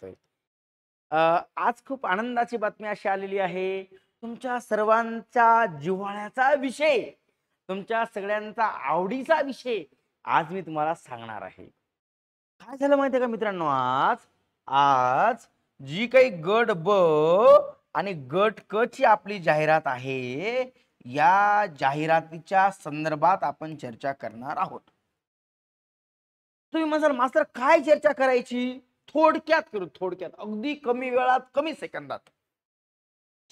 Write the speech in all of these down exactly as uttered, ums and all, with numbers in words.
करता येईल। आज खूप आनंदाची बातमी अशी आलेली आहे, तुमच्या सर्वांचा जिव्हाळ्याचा विषय, तुमच्या सगळ्यांचा आवडीचा विषय आज मी तुम्हाला सांगणार आहे। काय झालं माहितीये का मित्रांनो, आज आज जी काही गट ब आणि गट क ची आपली जाहिरात आहे, या जाहिरातीच्या संदर्भात आपण चर्चा करणार आहोत। तुम्ही म्हणाल मास्तर काय चर्चा करायची, थोडक्यात करू, थोडक्यात अगदी कमी वेळात कमी सेकंदात।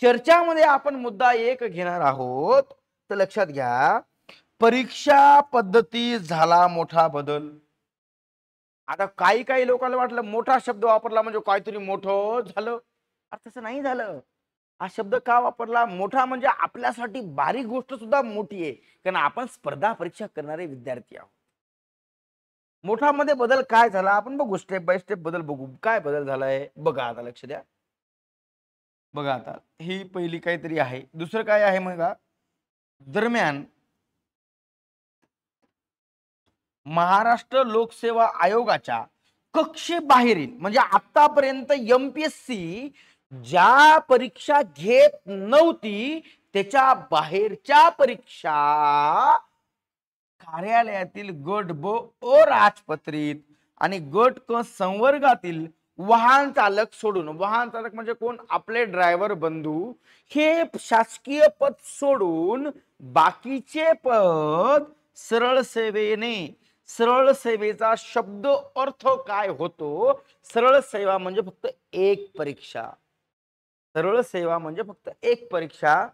चर्चामध्ये आपण मुद्दा एक घेणार आहोत, तर लक्षात घ्या, परीक्षा पद्धती झाला मोठा बदल। आता काही काही लोकांना वाटलं मोठा शब्द वापरला म्हणजे काहीतरी मोठं झालं, अरे तसं नाही झालं। हा शब्द का वापरला, मोठा म्हणजे आपल्यासाठी बारीक गोष्ट सुद्धा मोठी आहे, कारण आपण स्पर्धा परीक्षा करणारे विद्यार्थी आहोत। मोठा मध्ये बदल काय झाला आपण बघू, स्टेप बाय स्टेप बदल बघू, काय बदल झालाय बघा। आता लक्ष द्या, बघा आता ही पहिली काहीतरी आहे, दुसरं काय आहे मग, दरम्यान महाराष्ट्र लोकसेवा आयोगाच्या कक्षेबाहेरील म्हणजे आतापर्यंत एमपीएससी ज्या परीक्षा घेत नव्हती त्याच्या बाहेरच्या परीक्षा कार्यालयातील गट ब अराजपत्रित आणि गट क संवर्गातील वाहन चालक सोडून, वाहन चालक म्हणजे कोण, आपले ड्रायव्हर बंधू, हे शासकीय पद सोडून बाकीचे पद सरळ सेवेने, सरळ सेवेचा शब्द अर्थ काय होतो, सरळ सेवा म्हणजे फक्त एक परीक्षा, सरळ सेवा म्हणजे फक्त एक परीक्षा,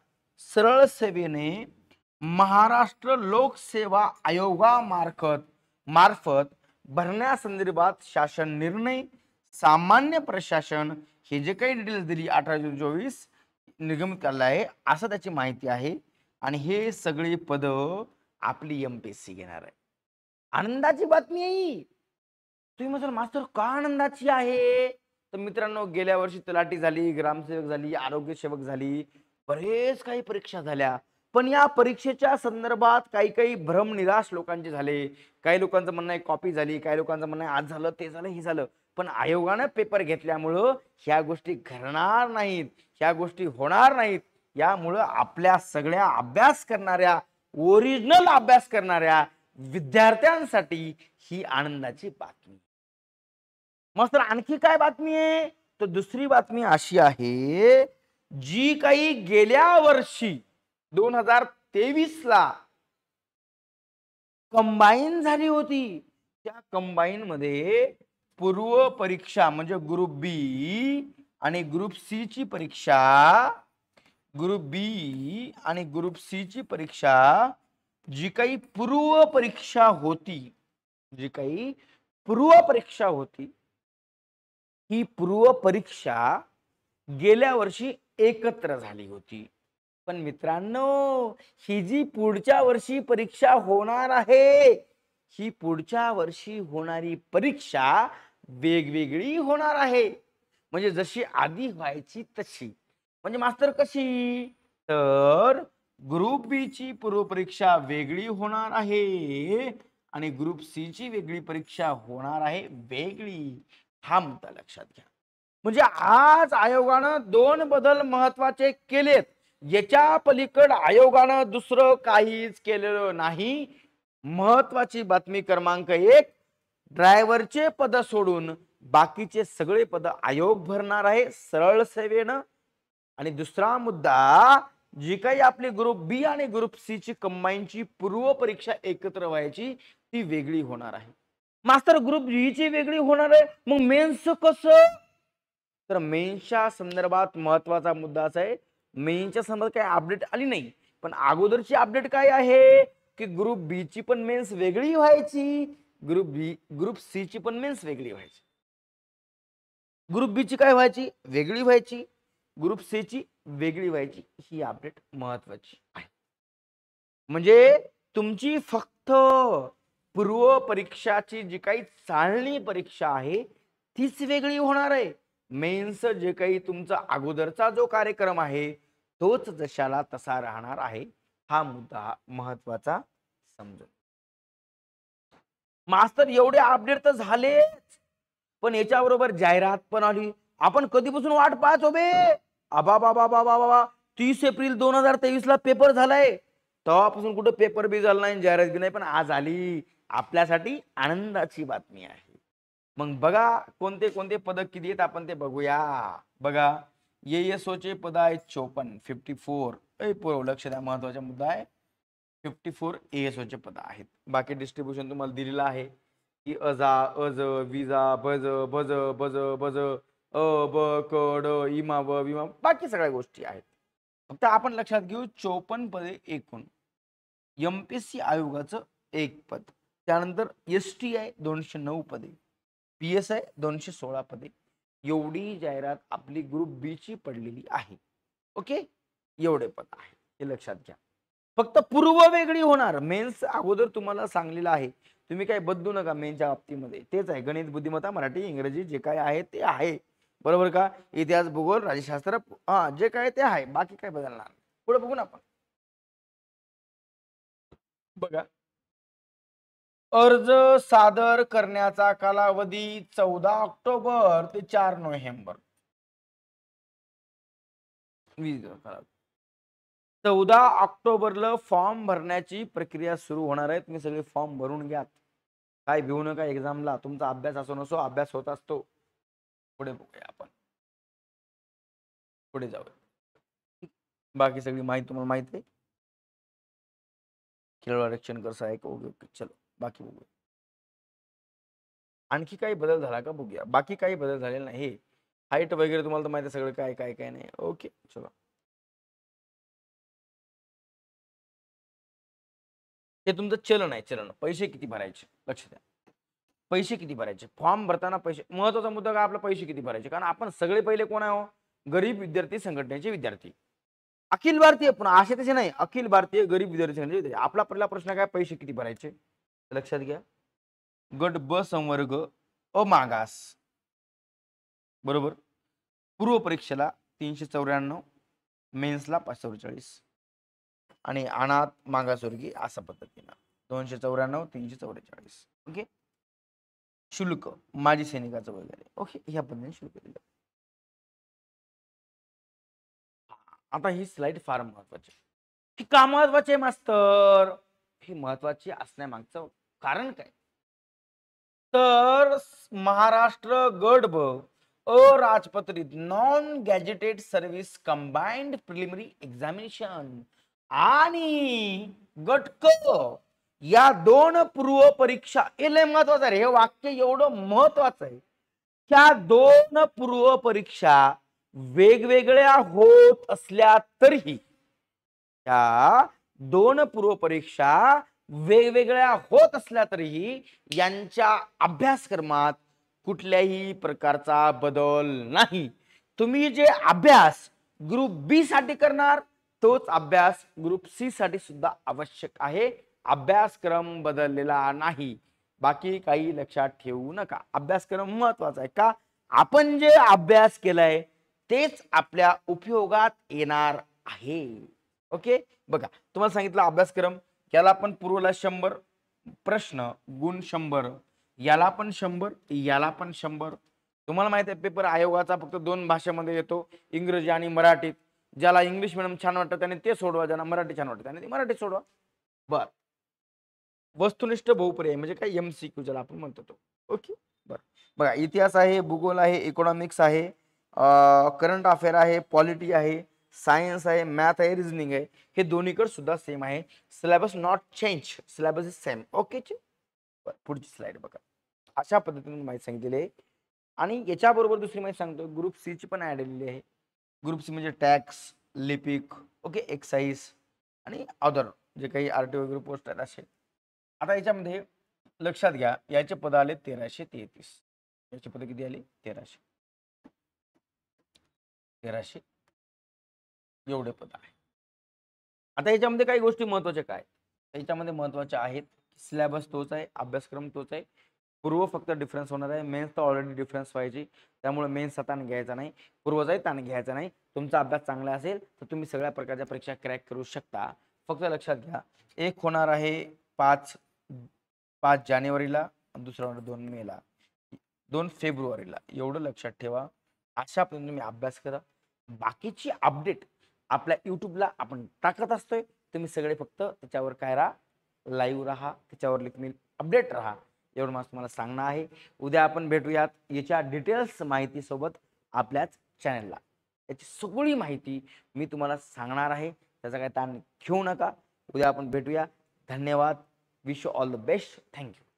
सरळ सेवेने महाराष्ट्र लोकसेवा आयोगामार्फत मार्फत भरण्यासंदर्भात शासन निर्णय, सामान्य प्रशासन हे जे काही डिटेल्स दिली अठरा जून चोवीस निर्गमित केला आहे असं त्याची माहिती आहे। आणि हे सगळी पद आपली एमपीएससी घेणार आहे। आनंदाची बातमी आहे। तुम्ही म्हणाल मास्तर का आनंदाची आहे, तर मित्रांनो गेल्या वर्षी तलाठी झाली, ग्रामसेवक झाली, आरोग्य सेवक झाली, बरेच काही परीक्षा झाल्या, पण या परीक्षेच्या संदर्भात काही काही भ्रमनिराश लोकांचे झाले। काही लोकांचं म्हणणं आहे कॉपी झाली, काही लोकांचं म्हणणं आहे आज झालं ते झालं हे झालं, पण आयोगाने पेपर घेतल्यामुळं ह्या गोष्टी घडणार नाहीत, ह्या गोष्टी होणार नाहीत। यामुळं आपल्या सगळ्या अभ्यास करणाऱ्या, ओरिजिनल अभ्यास करणाऱ्या विद्यार्थ्यांसाठी ही आनंदाची बातमी। मस्त आणखी काय बातमी आहे, तर दुसरी बातमी अशी आहे, जी काही गेल्या वर्षी दोन हजार तेवीस ला कंबाईन झाली होती, त्या कंबाईन मध्ये पूर्व परीक्षा म्हणजे ग्रुप बी आणि ग्रुप सी ची परीक्षा, ग्रुप बी आणि ग्रुप सी ची परीक्षा जी काही पूर्व परीक्षा होती, जी काही पूर्व परीक्षा होती, ही पूर्व परीक्षा गेल्या वर्षी एकत्र झाली होती। पण मित्रांनो ही जी पुढच्या वर्षी परीक्षा होणार आहे, ही पुढच्या वर्षी होणारी परीक्षा वेगवेगळी होणार आहे, म्हणजे जशी आधी व्हायची तशी। म्हणजे मास्तर कशी, तर ग्रुप बी ची पूर्व परीक्षा वेगळी होणार आहे आणि ग्रुप सी ची वेगळी परीक्षा होणार आहे वेगळी। हा मुद्दा लक्षात घ्या, म्हणजे आज आयोगानं दोन बदल महत्वाचे केलेत, याच्या पलीकड आयोगानं दुसरं काहीच केलेलं नाही। महत्वाची बातमी क्रमांक एक, ड्रायव्हरचे पद सोडून बाकीचे सगळे पद आयोग भरणार आहे सरळ सेवेनं। आणि दुसरा मुद्दा, जी काही आपली ग्रुप बी आणि ग्रुप सी ची कंबाईनची पूर्व परीक्षा एकत्र व्हायची ती वेगळी होणार आहे। मास्तर ग्रुप बी ची वेगळी होणार आहे, मग मेन्स कसं, तर मेन्सच्या संदर्भात महत्वाचा मुद्दा असा आहे, मेन्सच्या संदर्भात काही अपडेट आली नाही, पण अगोदरची अपडेट काय आहे की ग्रुप बी ची पण मेन्स वेगळी व्हायची, ग्रुप बी ग्रुप सी ची पण मेन्स वेगळी व्हायची। ग्रुप बी ची काय व्हायची, वेगळी व्हायची, ग्रुप सी ची वेगळी व्हायची, ही अपडेट महत्वाची आहे। म्हणजे तुमची फक्त पूर्व परीक्षाची जी काही चालणी परीक्षा आहे तीच वेगळी होणार आहे, मेन्स जे काही तुमचा अगोदरचा जो कार्यक्रम आहे तोच जशाला तसा राहणार आहे। हा मुद्दा महत्वाचा समजून मास्तर एवढे अपडेट तर झालेच, पण याच्याबरोबर जाहिरात पण आली। आपण कधीपासून वाट पाहत होबे, आबा बाबा बाबा बाबा तीस एप्रिल दोन हजार तेवीस ला पेपर झालाय, तेव्हापासून कुठे पेपर बी झाला नाही, जाहिरात बी नाही, पण आज आली, आपल्यासाठी आनंदाची बातमी आहे। मग बघा कोणते कोणते पदक किती आहेत आपण ते बघूया। बघा एएसओ चे पद आहेत चौपन्न, फिफ्टी फोर पूर्व लक्ष द्या, महत्वाचा मुद्दा आहे। फिफ्टी फोर एएसओ चे पद आहेत, बाकी डिस्ट्रीब्युशन तुम्हाला दिलेलं आहे की अजा अज विजा बज बज बज बज अ ब क ड इमा व विमा, बाकी सगळ्या गोष्टी आहेत। फक्त आपण लक्षात घेऊ चौपन्न पदे एकूण, एमपीएससी आयोगाचं एक पद, त्यानंतर एसटीआय दोनशे नऊ पदे, पीएसआय दोनशे सोळा पदे, एवढी जाहिरात आपली ग्रुप बी ची पडलेली आहे। ओके, एवढे पद आहे, हे लक्षात घ्या। फक्त पूर्व वेगळी होणार, मेन्स अगोदर तुम्हाला सांगलेलं आहे, तुम्ही काय बदलू नका मेन्सच्या बाबतीमध्ये, तेच आहे गणित बुद्धिमत्ता मराठी इंग्रजी जे काय आहे ते आहे, बरोबर का, इतिहास भूगोल राज्यशास्त्र हा जे काय ते आहे, बाकी काय बदलणार। पुढे बघू ना आपण, बघा अर्ज सादर करण्याचा कालावधी चौदा ऑक्टोबर ते चार नोव्हेंबर, चौदा ऑक्टोबरला फॉर्म भरण्याची प्रक्रिया सुरू होणार आहे। तुम्ही सगळे फॉर्म भरून घ्या, काय भिवू नका, एक्झामला तुमचा अभ्यास असो नसो अभ्यास होत असतो। पुढे बघूया आपण, पुढे जाऊया, बाकी सगळी माहिती तुम्हाला माहिती आहे, खेळाडू आरक्षण कसं आहे, ओके ओके चलो बाकी बघूया। आणखी काही बदल झाला का बघूया, बाकी काही बदल झालेला नाही, हाईट वगैरे तुम्हाला तर माहिती आहे सगळं काय काय काय नाही। ओके चला, हे तुमचं चलन आहे, चलन पैसे किती भरायचे लक्ष द्या, पैसे किती भरायचे फॉर्म भरताना, पैसे महत्वाचा मुद्दा का आपला, पैसे किती भरायचे, कारण आपण सगळे पहिले कोण आहे हो, गरीब विद्यार्थी संघटनेचे विद्यार्थी, अखिल भारतीय, पण असे तसे नाही, अखिल भारतीय गरीब विद्यार्थी संघटनेचे। आपला पहिला प्रश्न काय, पैसे किती भरायचे लक्षात घ्या। गट ब संवर्ग अ मागास, बरोबर, पूर्व परीक्षेला तीनशे चौऱ्याण्णव, मेन्सला पाचशे चव्वेचाळीस आणि अनाथ मागासवर्गीय असा पद्धतीनं दोनशे चौऱ्याण्णव तीनशे चौवेचाळीस। ओके, शुल्क माजी सैनिकाचं वगैरे, ओके ह्या पद्धतीने शुल्क दिलं। आता ही स्लाइड फार महत्वाची, ही का महत्वाची आहे मास्तर, ही महत्वाची असण्यामागचं कारण काय, तर महाराष्ट्र गट ब अराजपत्रित non gazetted service combined preliminary examination आणि गट क या दोन पूर्व परीक्षा, हे महत्वाचं आहे, हे वाक्य एवढं महत्वाचं आहे, त्या दोन पूर्व परीक्षा वेगवेगळ्या होत असल्या तरीही, त्या दोन पूर्व परीक्षा वेगवेगळ्या होत असल्या तरीही यांच्या अभ्यासक्रमात कुठल्याही प्रकारचा बदल नाही। तुम्ही जे अभ्यास ग्रुप बी साठी करणार तोच अभ्यास ग्रुप सी साठी सुद्धा आवश्यक आहे, अभ्यासक्रम बदललेला नाही, बाकी काही लक्षात ठेवू नका। अभ्यासक्रम महत्वाचा आहे, का आपण जे अभ्यास केलाय तेच आपल्या उपयोगात येणार आहे। ओके, बघा तुम्हाला सांगितलं अभ्यासक्रम, याला आपण पूर्वला शंभर प्रश्न गुण शंभर, याला पण शंभर, याला पण शंभर। तुम्हाला माहिती आहे पेपर आयोगाचा फक्त दोन भाषेमध्ये येतो, इंग्रजी आणि मराठीत, ज्याला इंग्लिश मिडियम छान वाटतं त्याने ते सोडवा, ज्याला मराठी छान वाटतं त्याने ते मराठी सोडवा। बर, वस्तुनिष्ठ बहुपर्याय म्हणजे काय, एमसीक्यू ज्याला आपण म्हणतो तो। ओके बर, बघा इतिहास आहे, भूगोल आहे, इकॉनॉमिक्स आहे, करंट अफेअर आहे, पॉलिटी आहे, सायन्स आहे, मॅथ आहे, रिजनिंग आहे, हे दोन्हीकडे सुद्धा सेम आहे, syllabus not change, syllabus is same. Okay, पुढची स्लाइड बघा, अशा पद्धतीने माहिती सांगितलेली आहे। आणि याच्याबरोबर दुसरी माहिती सांगतो, ग्रुप सी ची पण ऍड आलेली आहे। ग्रुप सी म्हणजे टॅक्स, लिपिक, ओके एक्साइज आणि अदर जे काही आरटी वगैरे पोस्ट आहेत असे। आता याच्यामध्ये लक्षात घ्या, याचे पद आले तेराशे तेहतीस, याचे पद किती आले तेराशे तेराशे एवढे पद आहे। आता याच्यामध्ये काही गोष्टी महत्वाच्या काय, याच्यामध्ये महत्वाच्या आहेत, सिलेबस तोच आहे, अभ्यासक्रम तोच आहे, पूर्व फक्त डिफरन्स होणार आहे, मेन्स तर ऑलरेडी डिफरन्स व्हायची, त्यामुळे मेन्सचा ताण घ्यायचा नाही, पूर्वचाही ताण घ्यायचा नाही। तुमचा अभ्यास चांगला असेल तर तुम्ही सगळ्या प्रकारच्या परीक्षा क्रॅक करू शकता। फक्त लक्षात घ्या, एक होणार आहे पाच पाच जानेवारीला, दुसरा होणार दोन मेला, दोन फेब्रुवारीला एवढं लक्षात ठेवा. अशा पद्धतीने तुम्ही अभ्यास करा. बाकीची अपडेट आपल्या युट्यूबला आपण टाकत असतोय, तुम्ही सगळे फक्त त्याच्यावर काय राहा, लाईव्ह राहा, त्याच्यावर तुम्ही अपडेट राहा, एवढं मला तुम्हाला सांगणं आहे. उद्या आपण भेटूयात याच्या डिटेल्स माहितीसोबत आपल्याच चॅनलला. याची सगळी माहिती मी तुम्हाला सांगणार आहे, त्याचा काय ताण घेऊ नका. उद्या आपण भेटूया. धन्यवाद. Wish you all the best. Thank you.